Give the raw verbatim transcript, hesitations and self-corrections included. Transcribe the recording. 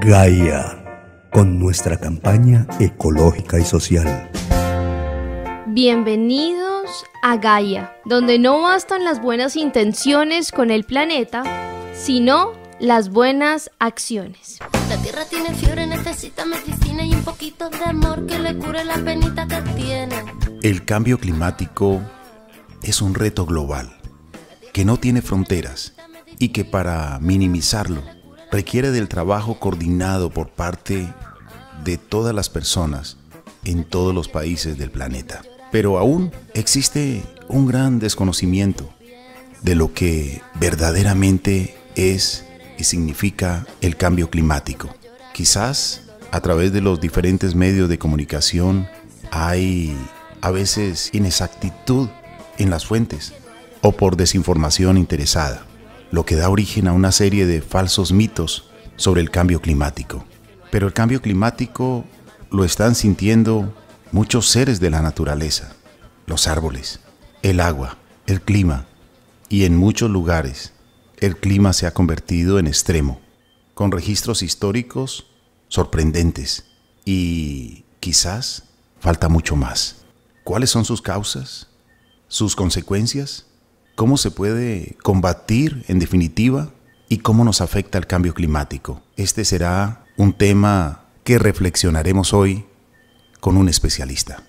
GAIA, con nuestra campaña ecológica y social. Bienvenidos a GAIA, donde no bastan las buenas intenciones con el planeta, sino las buenas acciones. La tierra tiene fiebre, necesita medicina y un poquito de amor que le cure la penita que tiene. El cambio climático es un reto global que no tiene fronteras y que, para minimizarlo, requiere del trabajo coordinado por parte de todas las personas en todos los países del planeta. Pero aún existe un gran desconocimiento de lo que verdaderamente es y significa el cambio climático. Quizás a través de los diferentes medios de comunicación hay a veces inexactitud en las fuentes o por desinformación interesada, lo que da origen a una serie de falsos mitos sobre el cambio climático. Pero el cambio climático lo están sintiendo muchos seres de la naturaleza, los árboles, el agua, el clima, y en muchos lugares el clima se ha convertido en extremo, con registros históricos sorprendentes, y quizás falta mucho más. ¿Cuáles son sus causas? ¿Sus consecuencias? ¿Cómo se puede combatir, en definitiva? ¿Y cómo nos afecta el cambio climático? Este será un tema que reflexionaremos hoy con un especialista.